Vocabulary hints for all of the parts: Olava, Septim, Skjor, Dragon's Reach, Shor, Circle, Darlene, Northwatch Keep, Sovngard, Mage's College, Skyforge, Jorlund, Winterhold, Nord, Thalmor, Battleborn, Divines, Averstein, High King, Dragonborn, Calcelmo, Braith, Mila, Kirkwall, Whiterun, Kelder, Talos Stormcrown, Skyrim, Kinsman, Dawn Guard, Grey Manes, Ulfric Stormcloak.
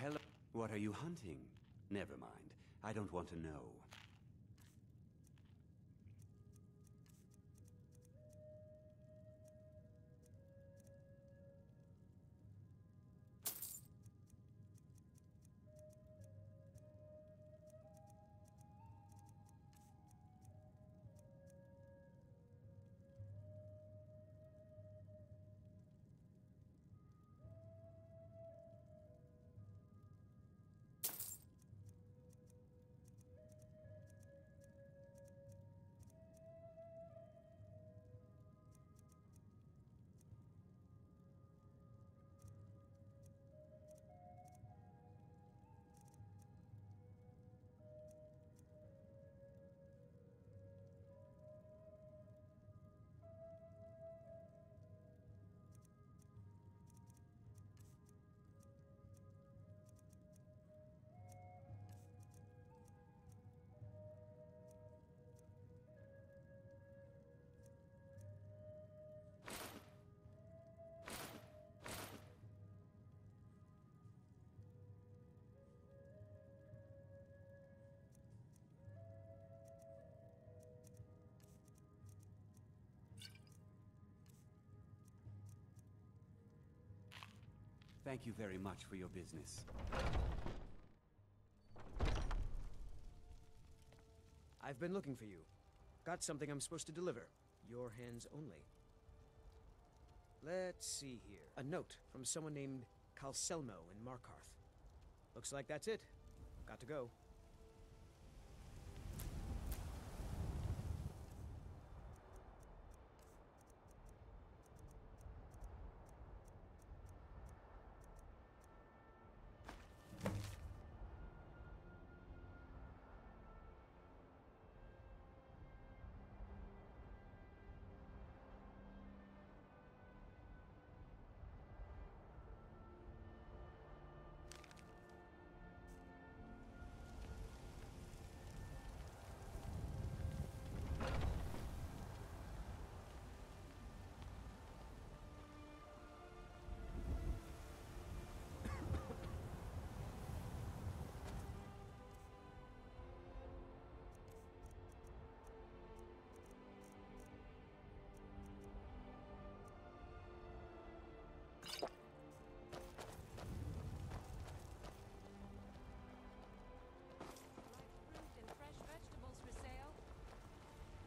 hello. What are you hunting? Never mind. I don't want to know. Thank you very much for your business. I've been looking for you. Got something I'm supposed to deliver. Your hands only. Let's see here. A note from someone named Calcelmo in Markarth. Looks like that's it. Got to go.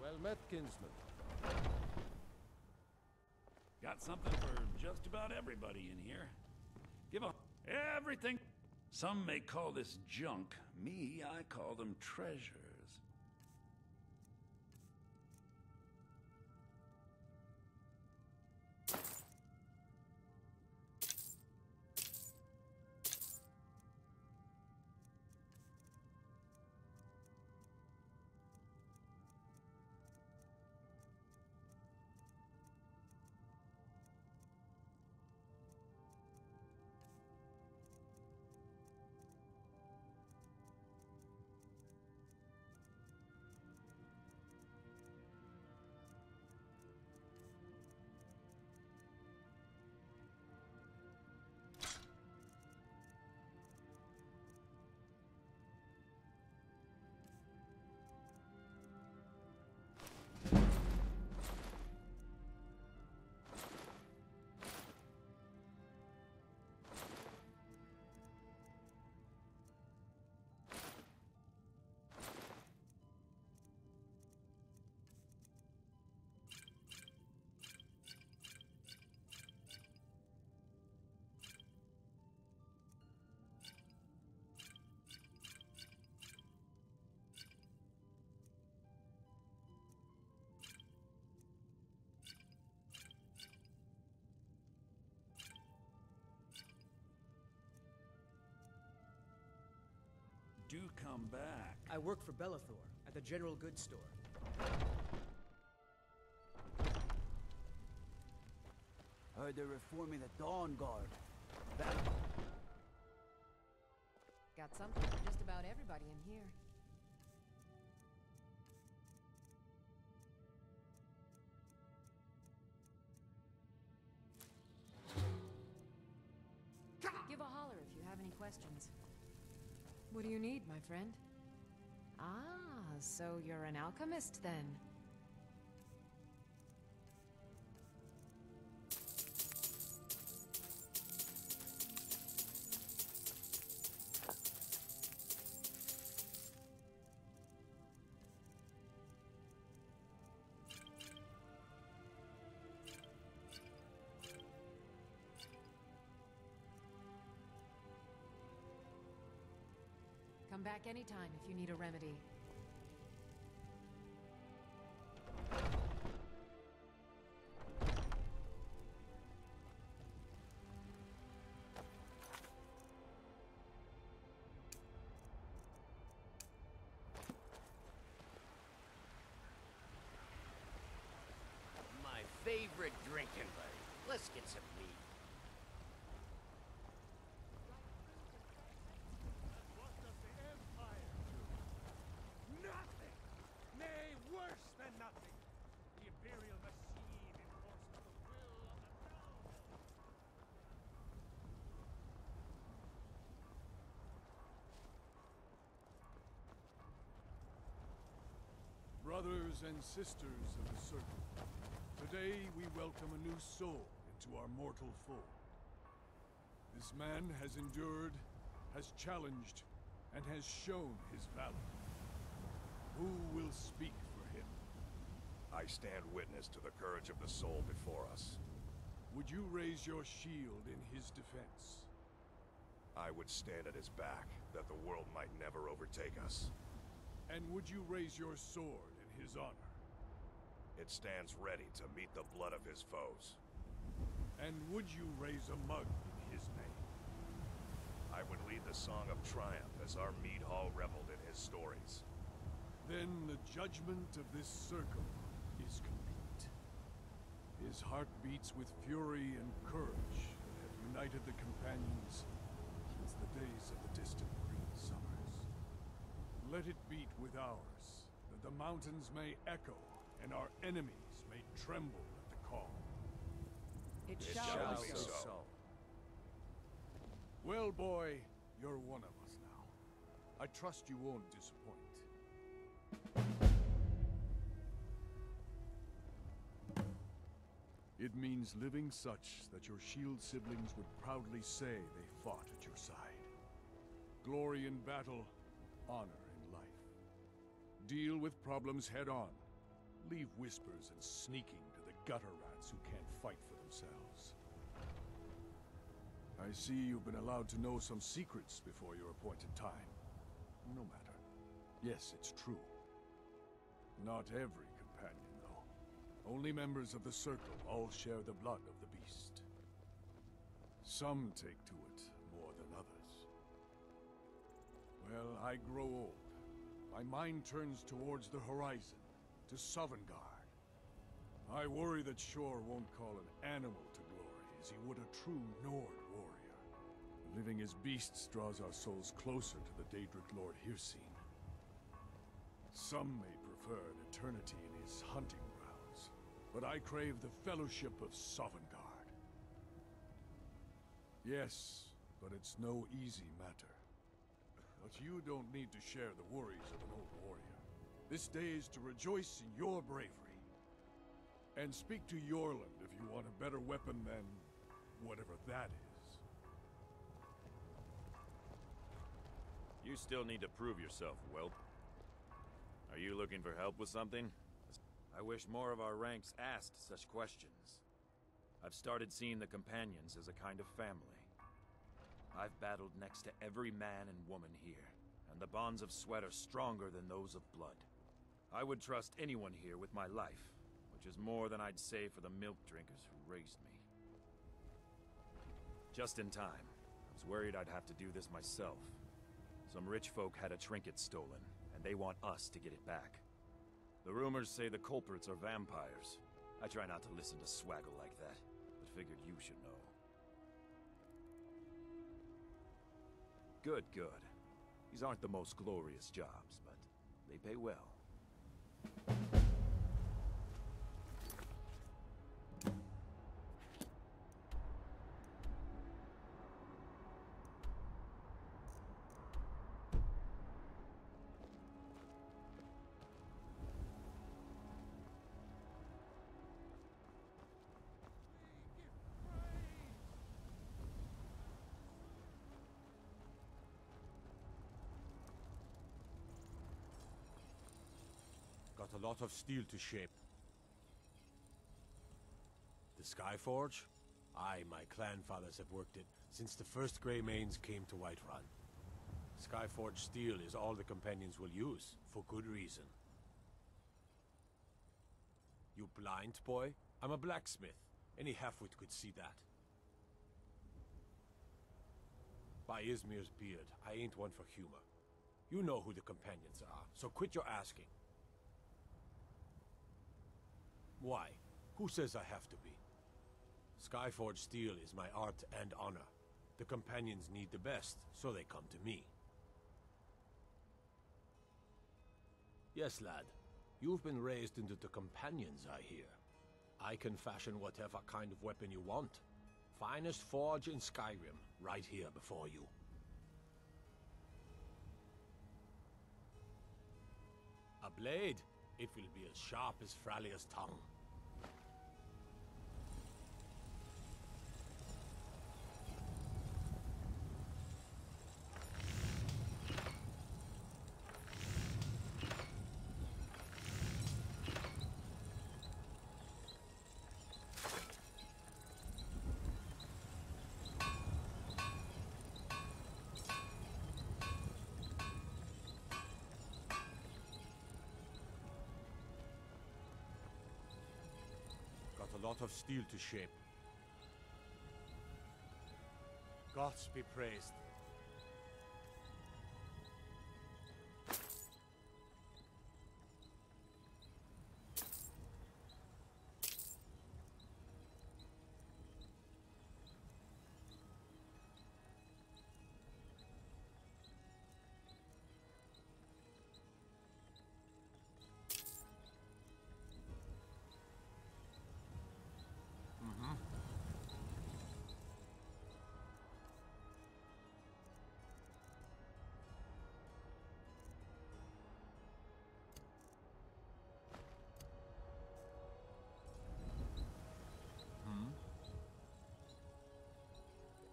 Well met, Kinsman. Got something for just about everybody in here. Give up everything. Some may call this junk. Me, I call them treasures. Do come back. I work for Bellathor at the general goods store. Heard they're reforming the Dawn Guard. Got something for just about everybody in here. Give a holler if you have any questions. What do you need, my friend? Ah, so you're an alchemist then. Come back anytime if you need a remedy. My favorite drinking buddy. Let's get some meat. Brothers and sisters of the Circle, today we welcome a new soul into our mortal fold. This man has endured, has challenged, and has shown his valor. Who will speak for him? I stand witness to the courage of the soul before us. Would you raise your shield in his defense? I would stand at his back, that the world might never overtake us. And would you raise your sword in his honor? It stands ready to meet the blood of his foes. And would you raise a mug in his name? I would lead the song of triumph as our mead hall reveled in his stories. Then the judgment of this circle is complete. His heart beats with fury and courage that have united the companions since the days of the distant green summers. Let it beat with ours, that the mountains may echo, and our enemies may tremble at the call. It shall be so. Well, boy, you're one of us now. I trust you won't disappoint. It means living such that your shield siblings would proudly say they fought at your side. Glory in battle, honor in life. Deal with problems head-on. Leave whispers and sneaking to the gutter rats who can't fight for themselves. I see you've been allowed to know some secrets before your appointed time. No matter. Yes, it's true. Not every companion, though. Only members of the Circle all share the blood of the beast. Some take to it more than others. Well, I grow old. My mind turns towards the horizon, to Sovngard. I worry that Shor won't call an animal to glory as he would a true Nord warrior. Living as beasts draws our souls closer to the Daedric Lord Hircine. Some may prefer an eternity in his hunting grounds, but I crave the fellowship of Sovngard. Yes, but it's no easy matter. But you don't need to share the worries of an old warrior. This day is to rejoice in your bravery. And speak to Jorlund if you want a better weapon than whatever that is. You still need to prove yourself, Welp. Are you looking for help with something? I wish more of our ranks asked such questions. I've started seeing the companions as a kind of family. I've battled next to every man and woman here, and the bonds of sweat are stronger than those of blood. I would trust anyone here with my life, which is more than I'd say for the milk drinkers who raised me. Just in time. I was worried I'd have to do this myself. Some rich folk had a trinket stolen, and they want us to get it back. The rumors say the culprits are vampires. I try not to listen to swaggle like that, but figured you should know. Good, good. These aren't the most glorious jobs, but they pay well. a lot of steel to shape. The Skyforge? Aye, my clan fathers have worked it since the first Grey Manes came to Whiterun. Skyforge steel is all the companions will use, for good reason. You blind, boy? I'm a blacksmith. Any halfwit could see that. By Izmir's beard, I ain't one for humor. You know who the companions are, so quit your asking. Why? Who says I have to be? Skyforge steel is my art and honor. The companions need the best, so they come to me. Yes, lad. You've been raised into the companions, I hear. I can fashion whatever kind of weapon you want. Finest forge in Skyrim, right here before you. A blade? It will be as sharp as Fralia's tongue. Lot of steel to shape. Gods be praised.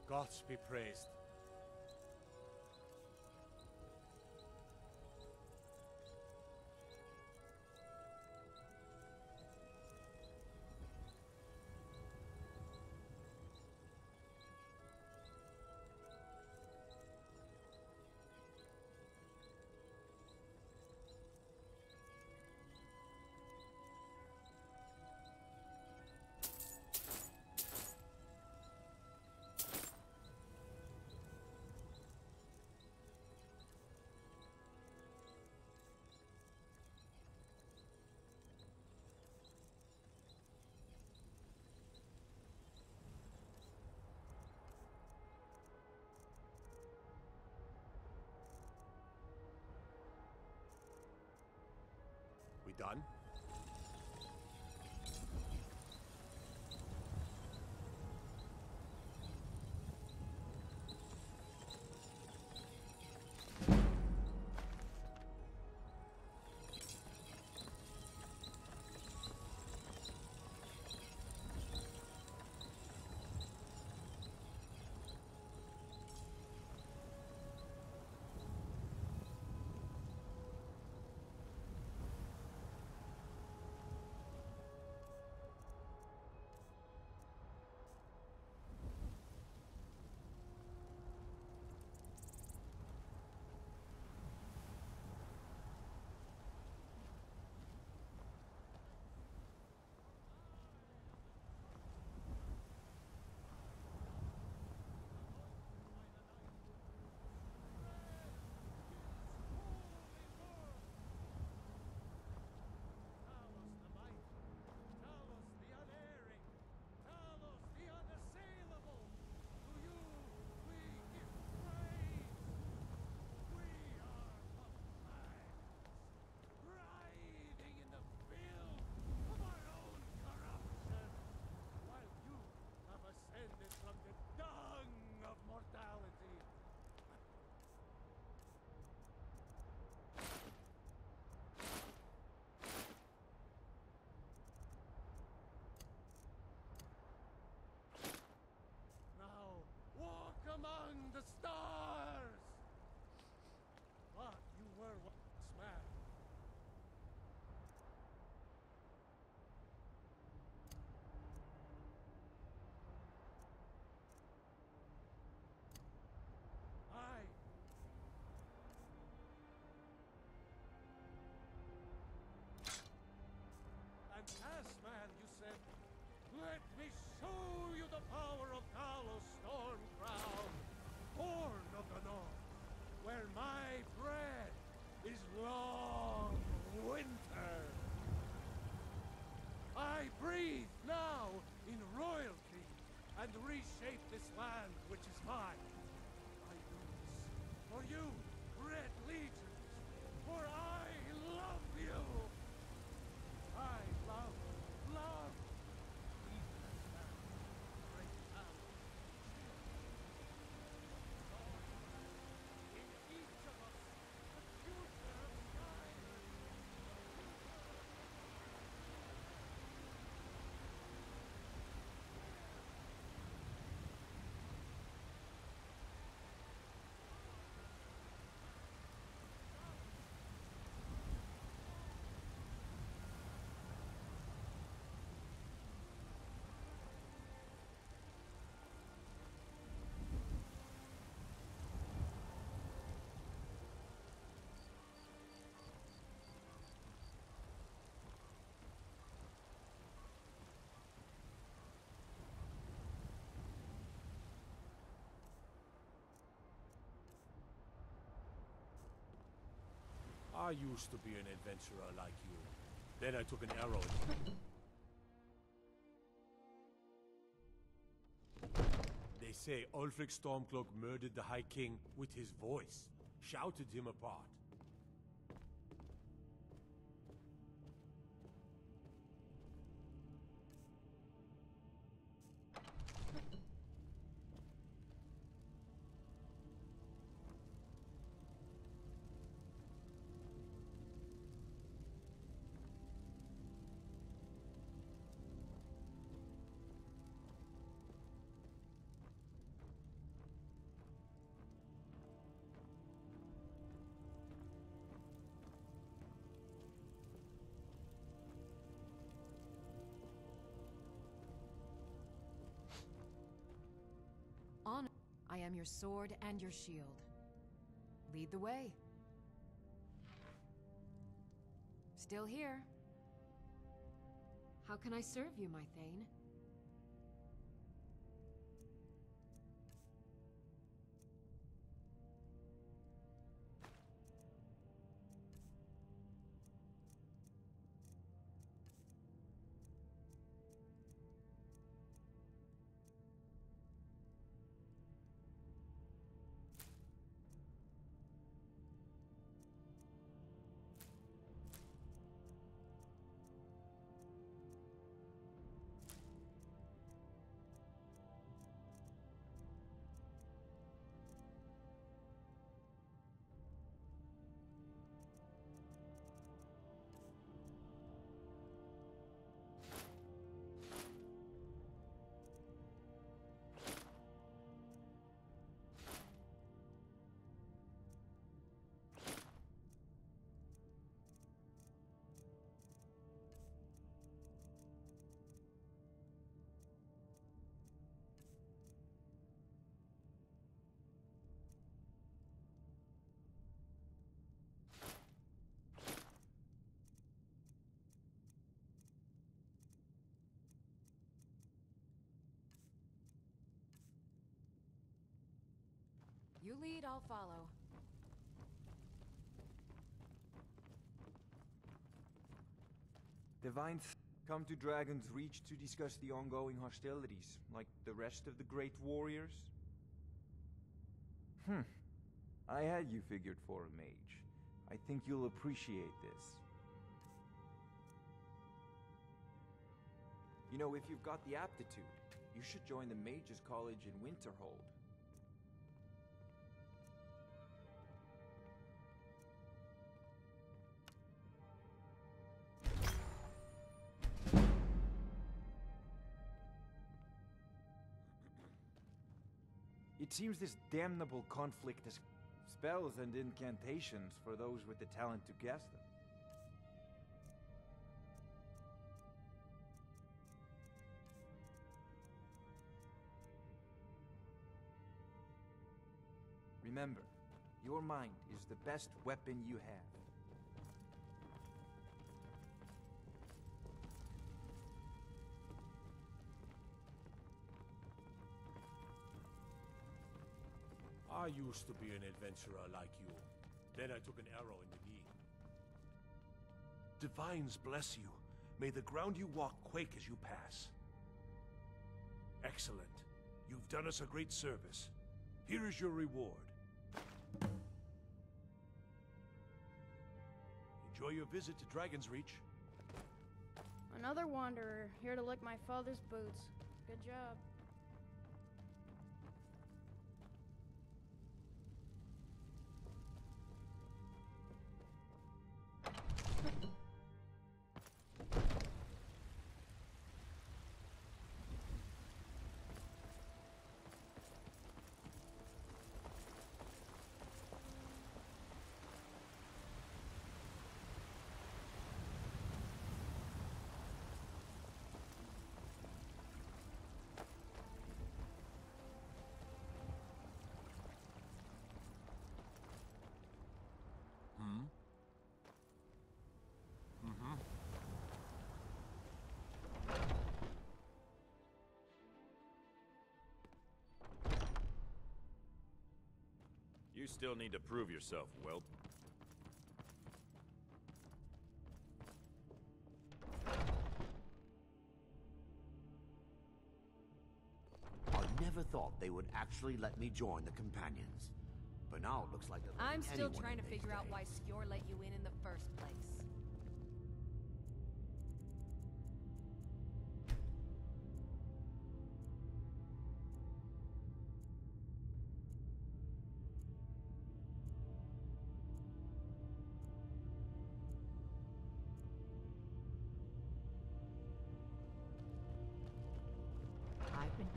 Gods be praised. We done? the power of Talos Stormcrown, born of the North, where my bread is long winter. I breathe now in royalty and reshape this land which is mine. I do this for you, Red Legions, for I love you. I love I used to be an adventurer like you. Then I took an arrow. They say Ulfric Stormcloak murdered the High King with his voice, shouted him apart. I am your sword and your shield. Lead the way. Still here. How can I serve you, my Thane? You lead, I'll follow. Divines come to Dragon's Reach to discuss the ongoing hostilities, like the rest of the great warriors. I had you figured for a mage. I think you'll appreciate this. You know, if you've got the aptitude, you should join the Mage's College in Winterhold. It seems this damnable conflict is spells and incantations for those with the talent to guess them. Remember, your mind is the best weapon you have. I used to be an adventurer like you. Then I took an arrow in the knee. Divines bless you. May the ground you walk quake as you pass. Excellent. You've done us a great service. Here is your reward. Enjoy your visit to Dragon's Reach. Another wanderer, here to lick my father's boots. Good job. You still need to prove yourself, Welp. I never thought they would actually let me join the Companions. But now it looks like they're letting anyone in these days. I'm still trying to figure out why Skjor let you in the first place.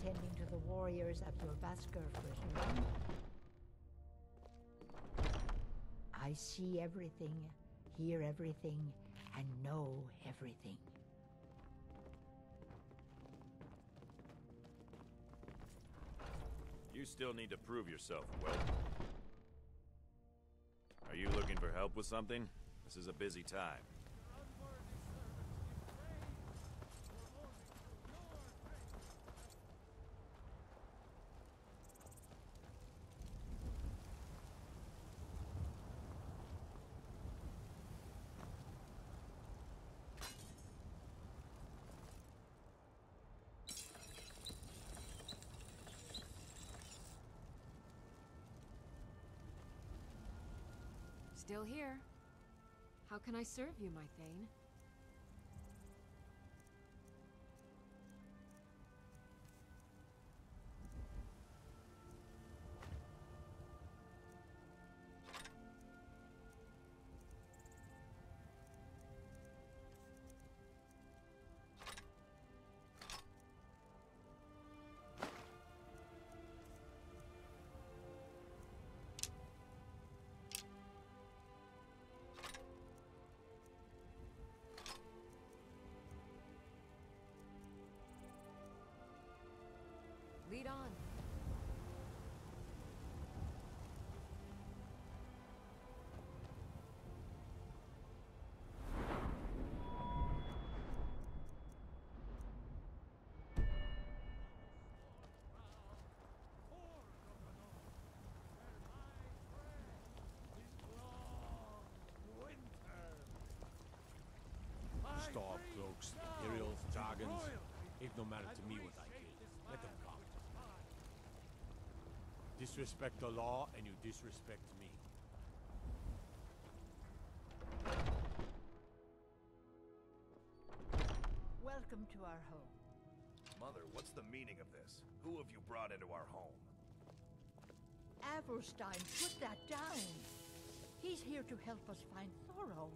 Tending to the warriors of your Vaskar for as long. I see everything, hear everything, and know everything. You still need to prove yourself, Welp. Are you looking for help with something? This is a busy time. Still here. How can I serve you, my Thane? Lead on. Stormcloaks, Imperial Dragons. It's no matter to me what I kill. Let them come. Disrespect the law, and you disrespect me. Welcome to our home. Mother, what's the meaning of this? Who have you brought into our home? Averstein, put that down. He's here to help us find Thorald.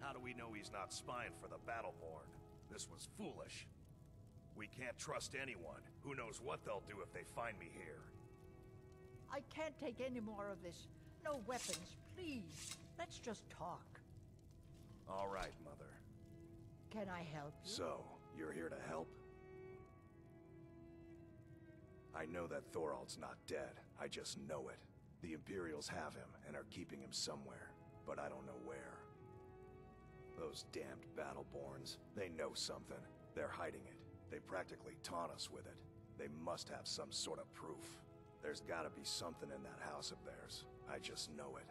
How do we know he's not spying for the Battleborn? This was foolish. We can't trust anyone. Who knows what they'll do if they find me here? I can't take any more of this. No weapons, please. Let's just talk. All right, Mother. Can I help you? So, you're here to help? I know that Thorald's not dead. I just know it. The Imperials have him and are keeping him somewhere, but I don't know where. Those damned Battleborns, they know something. They're hiding it. They practically taunt us with it. They must have some sort of proof. There's gotta be something in that house of theirs. I just know it.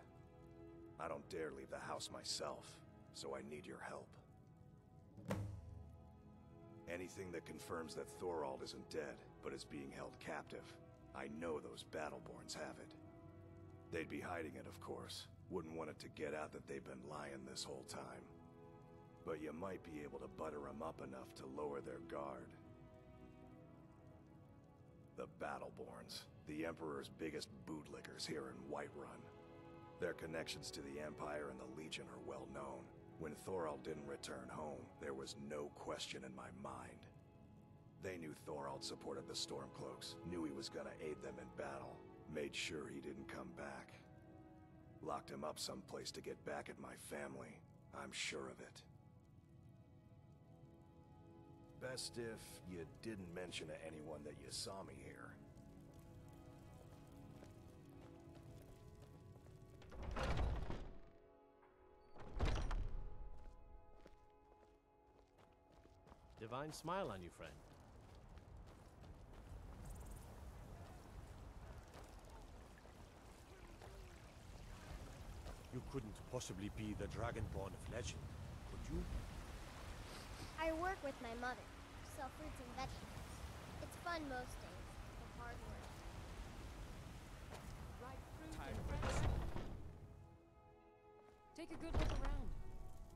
I don't dare leave the house myself, so I need your help. Anything that confirms that Thorald isn't dead, but is being held captive. I know those Battleborns have it. They'd be hiding it, of course. Wouldn't want it to get out that they've been lying this whole time. But you might be able to butter them up enough to lower their guard. The Battleborns, the Emperor's biggest bootlickers here in Whiterun. Their connections to the Empire and the Legion are well known. When Thorald didn't return home, there was no question in my mind. They knew Thorald supported the Stormcloaks, knew he was gonna aid them in battle, made sure he didn't come back. Locked him up someplace to get back at my family. I'm sure of it. Best if you didn't mention to anyone that you saw me here. Divine smile on you, friend. You couldn't possibly be the Dragonborn of legend, could you? I work with my mother, sell fruits and vegetables. It's fun most days, but hard work. Right fruit and fresh. Take a good look around.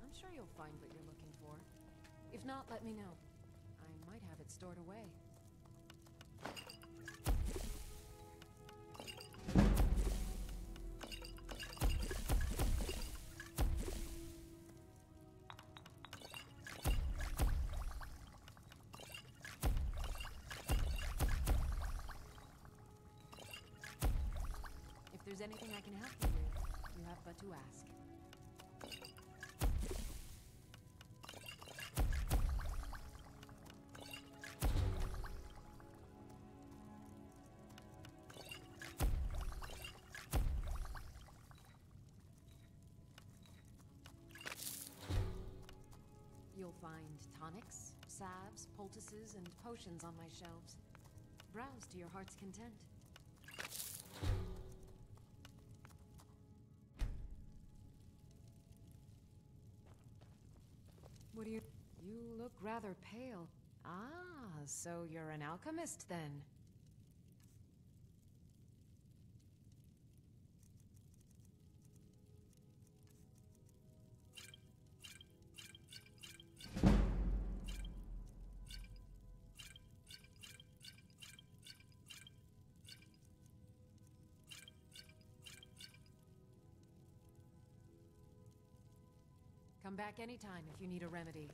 I'm sure you'll find what you're looking for. If not, let me know. I might have it stored away. If there's anything I can help you with, you have but to ask. Find tonics, salves, poultices, and potions on my shelves. Browse to your heart's content. What do you... You look rather pale. Ah, so you're an alchemist then. Come back anytime if you need a remedy.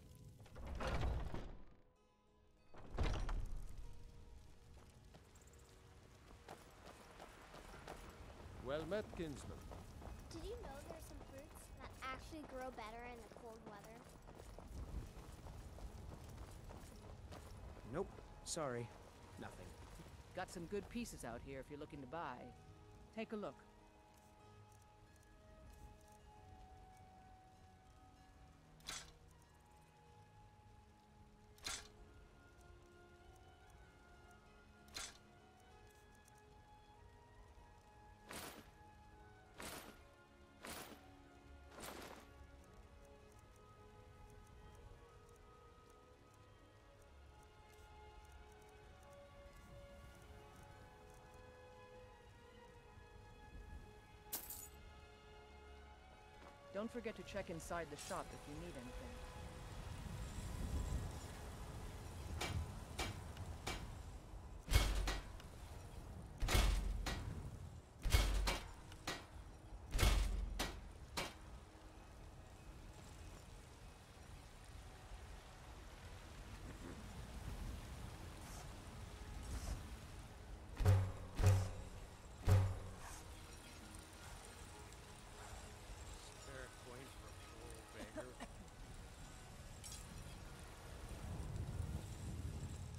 Well met, Kinsman. Did you know there are some fruits that actually grow better in the cold weather? Nope. Sorry. Nothing. Got some good pieces out here if you're looking to buy. Take a look. Don't forget to check inside the shop if you need anything.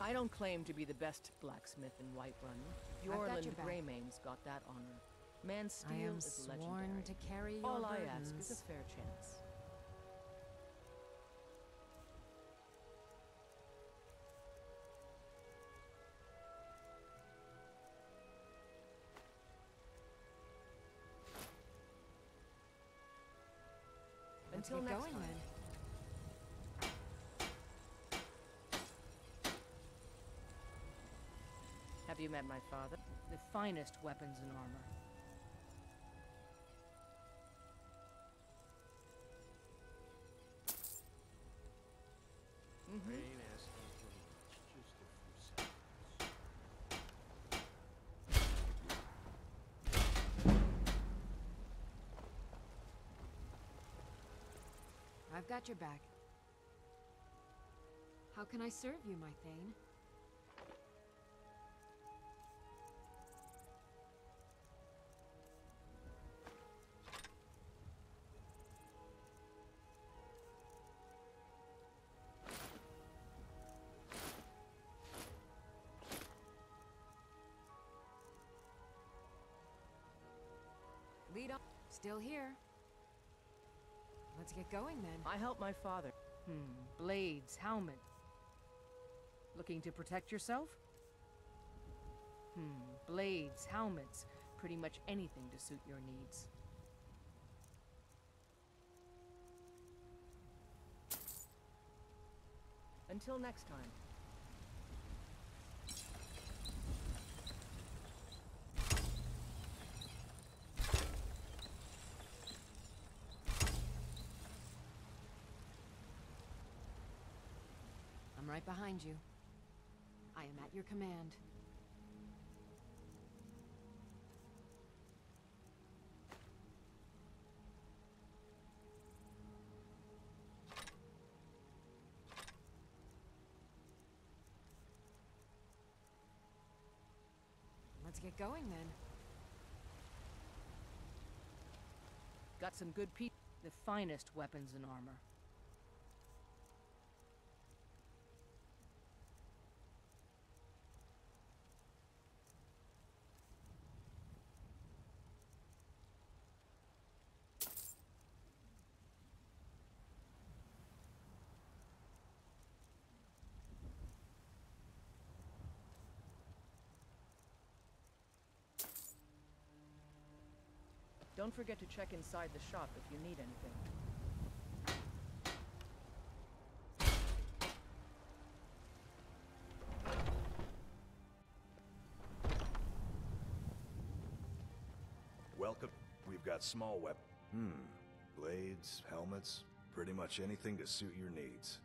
I don't claim to be the best blacksmith in Whiterun. Jorlund Grey Manes got that honor. Man's steel is legendary. I am sworn to carry your burdens. All I ask is a fair chance. Until next time. Have you met my father? The finest weapons and armor. I've got your back. How can I serve you, my Thane? Lead on. Still here. Let's get going, then. I helped my father. Blades, helmet. Looking to protect yourself? Blades, helmets. Pretty much anything to suit your needs. Until next time. Right behind you. I am at your command. Let's get going then. Got some good people, the finest weapons and armor. Don't forget to check inside the shop if you need anything. Welcome. We've got small weapons. Blades, helmets, pretty much anything to suit your needs.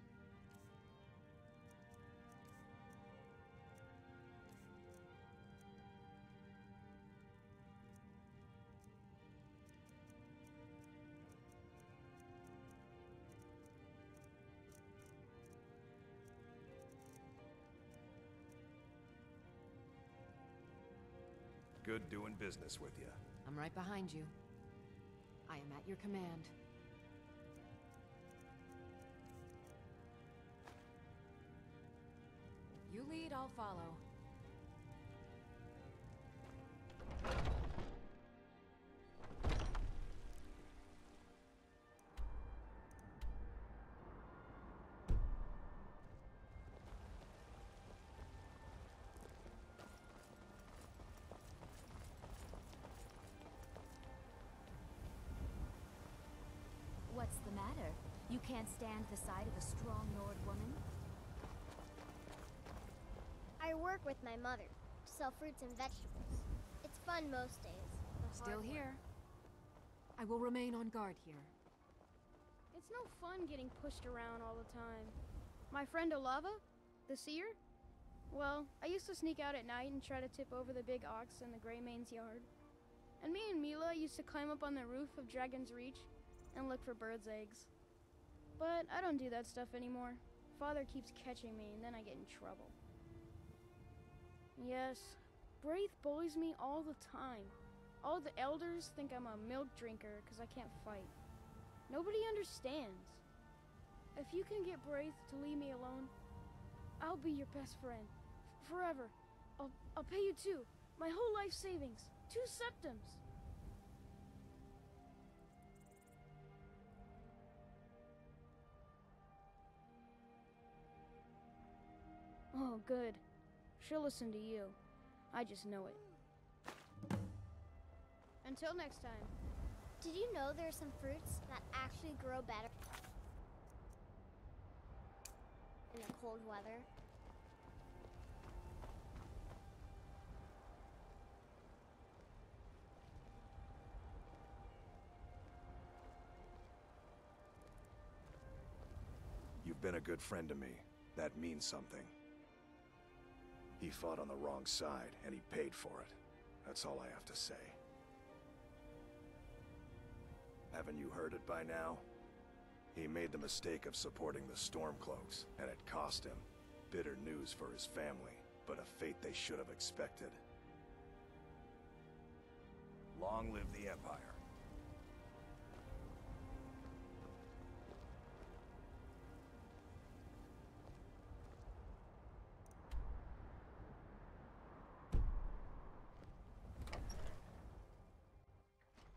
Good doing business with you. I'm right behind you. I am at your command. You lead, I'll follow. What's the matter? You can't stand the sight of a strong Nord woman? I work with my mother to sell fruits and vegetables. It's fun most days. Still here. I will remain on guard here. It's no fun getting pushed around all the time. My friend Olava, the seer? Well, I used to sneak out at night and try to tip over the big ox in the Grey Manes' yard. And me and Mila used to climb up on the roof of Dragon's Reach and look for birds' eggs. But I don't do that stuff anymore. Father keeps catching me, and then I get in trouble. Yes, Braith bullies me all the time. All the elders think I'm a milk drinker because I can't fight. Nobody understands. If you can get Braith to leave me alone, I'll be your best friend. Forever. I'll pay you too. My whole life savings. 2 septims. Oh, good. She'll listen to you. I just know it. Until next time. Did you know there are some fruits that actually grow better in the cold weather? You've been a good friend to me. That means something. He fought on the wrong side, and he paid for it. That's all I have to say. Haven't you heard it by now? He made the mistake of supporting the Stormcloaks, and it cost him. Bitter news for his family, but a fate they should have expected. Long live the Empire.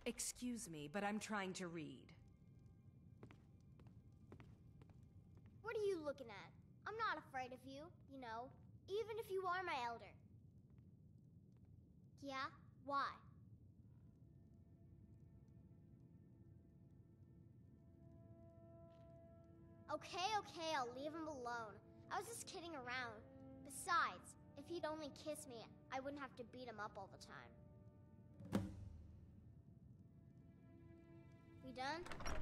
Excuse me, but I'm trying to read. What are you looking at? I'm not afraid of you, you know, even if you are my elder. Yeah? Why? Okay, I'll leave him alone. I was just kidding around. Besides, if he'd only kiss me, I wouldn't have to beat him up all the time. We done?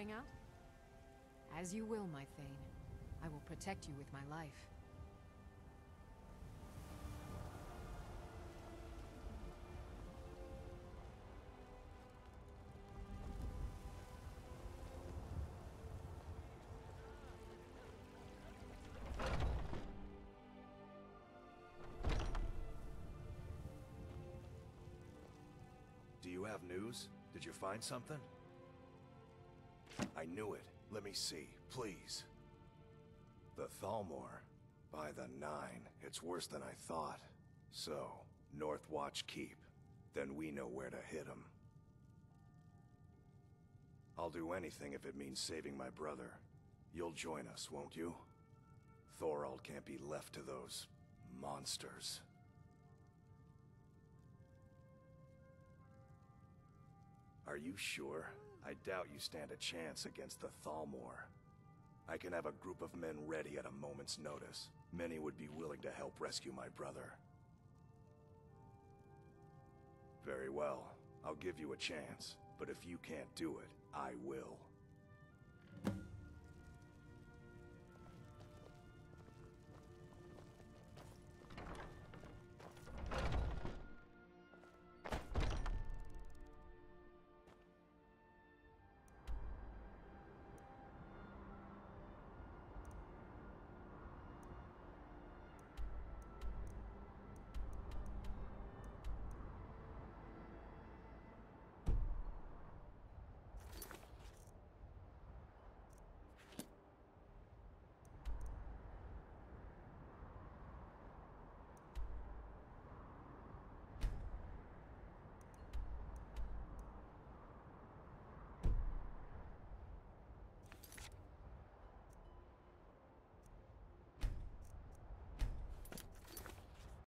getting out? As you will, my Thane. I will protect you with my life. Do you have news? Did you find something? I knew it. Let me see, please. The Thalmor. By the Nine, it's worse than I thought. So, Northwatch Keep. Then we know where to hit them. I'll do anything if it means saving my brother. You'll join us, won't you? Thorald can't be left to those monsters. Are you sure? I doubt you stand a chance against the Thalmor. I can have a group of men ready at a moment's notice. Many would be willing to help rescue my brother. Very well. I'll give you a chance, but if you can't do it, I will.